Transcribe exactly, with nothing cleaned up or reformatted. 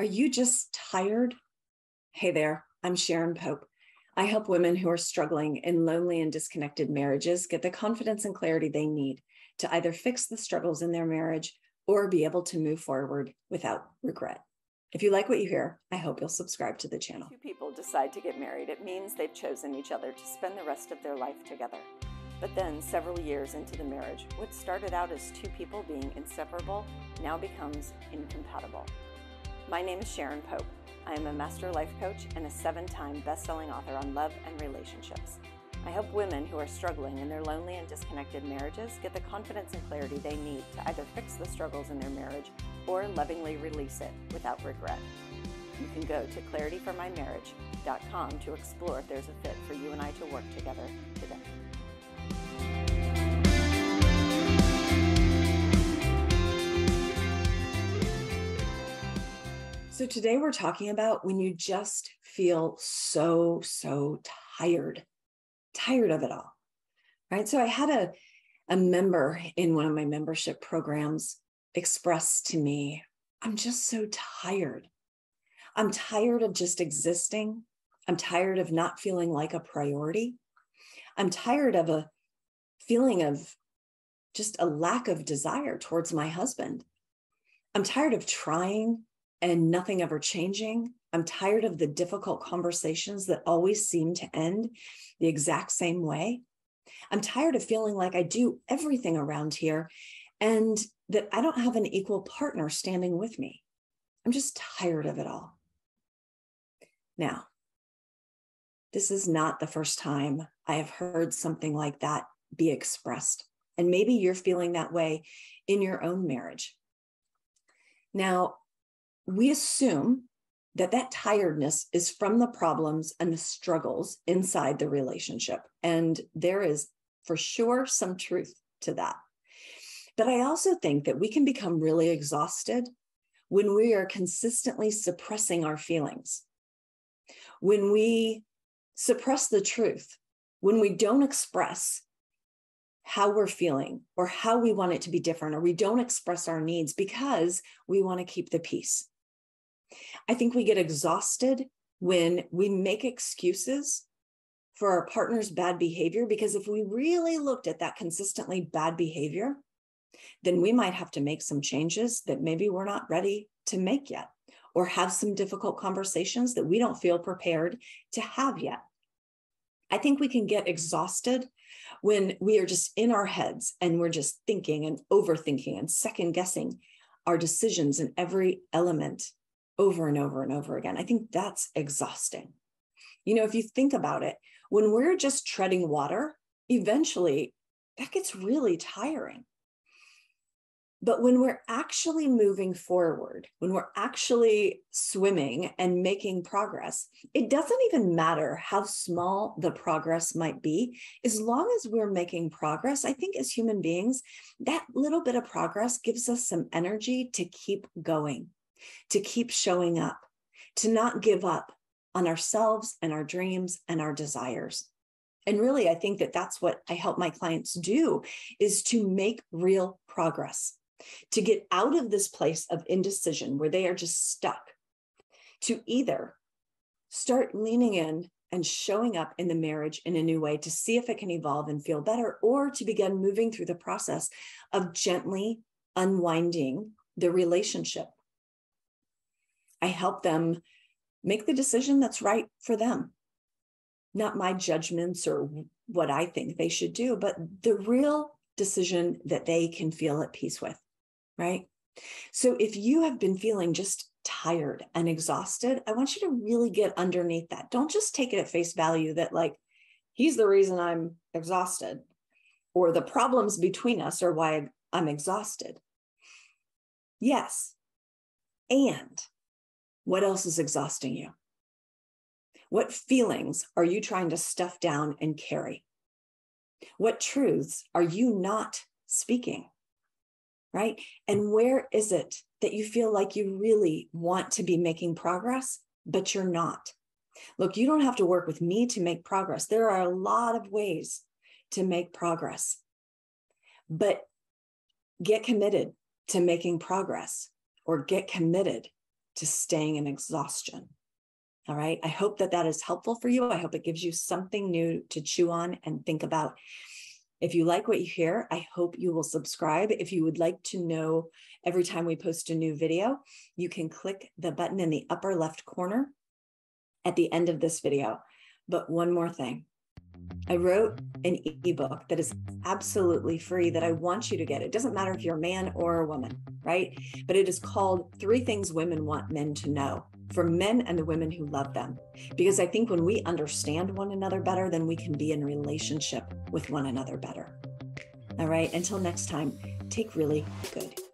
Are you just tired? Hey there, I'm Sharon Pope. I help women who are struggling in lonely and disconnected marriages get the confidence and clarity they need to either fix the struggles in their marriage or be able to move forward without regret. If you like what you hear, I hope you'll subscribe to the channel. Two people decide to get married. It means they've chosen each other to spend the rest of their life together. But then, several years into the marriage, what started out as two people being inseparable now becomes incompatible. My name is Sharon Pope. I am a master life coach and a seven-time best-selling author on love and relationships. I help women who are struggling in their lonely and disconnected marriages get the confidence and clarity they need to either fix the struggles in their marriage or lovingly release it without regret. You can go to clarity for my marriage dot com to explore if there's a fit for you and I to work together today. So today we're talking about when you just feel so, so tired, tired of it all, right? So I had a, a member in one of my membership programs express to me, I'm just so tired. I'm tired of just existing. I'm tired of not feeling like a priority. I'm tired of a feeling of just a lack of desire towards my husband. I'm tired of trying and nothing ever changing. I'm tired of the difficult conversations that always seem to end the exact same way. I'm tired of feeling like I do everything around here and that I don't have an equal partner standing with me. I'm just tired of it all. Now, this is not the first time I have heard something like that be expressed. And maybe you're feeling that way in your own marriage. Now, we assume that that tiredness is from the problems and the struggles inside the relationship. And there is for sure some truth to that. But I also think that we can become really exhausted when we are consistently suppressing our feelings, when we suppress the truth, when we don't express how we're feeling or how we want it to be different, or we don't express our needs because we want to keep the peace. I think we get exhausted when we make excuses for our partner's bad behavior, because if we really looked at that consistently bad behavior, then we might have to make some changes that maybe we're not ready to make yet, or have some difficult conversations that we don't feel prepared to have yet. I think we can get exhausted when we are just in our heads and we're just thinking and overthinking and second guessing our decisions in every element over and over and over again. I think that's exhausting. You know, if you think about it, when we're just treading water, eventually that gets really tiring. But when we're actually moving forward, when we're actually swimming and making progress, it doesn't even matter how small the progress might be. As long as we're making progress, I think as human beings, that little bit of progress gives us some energy to keep going, to keep showing up, to not give up on ourselves and our dreams and our desires. And really, I think that that's what I help my clients do, is to make real progress, to get out of this place of indecision where they are just stuck, to either start leaning in and showing up in the marriage in a new way to see if it can evolve and feel better, or to begin moving through the process of gently unwinding the relationship. I help them make the decision that's right for them, not my judgments or what I think they should do, but the real decision that they can feel at peace with, right? So if you have been feeling just tired and exhausted, I want you to really get underneath that. Don't just take it at face value that like, he's the reason I'm exhausted, or the problems between us are why I'm exhausted. Yes. And what else is exhausting you? What feelings are you trying to stuff down and carry? What truths are you not speaking, right? And where is it that you feel like you really want to be making progress, but you're not? Look, you don't have to work with me to make progress. There are a lot of ways to make progress, but get committed to making progress, or get committed to staying in exhaustion. All right. I hope that that is helpful for you. I hope it gives you something new to chew on and think about. If you like what you hear, I hope you will subscribe. If you would like to know every time we post a new video, you can click the button in the upper left corner at the end of this video. But one more thing. I wrote an ebook that is absolutely free that I want you to get. It doesn't matter if you're a man or a woman, right? But it is called Three Things Women Want Men to Know for Men and the Women Who Love Them. Because I think when we understand one another better, then we can be in relationship with one another better. All right, until next time, take really good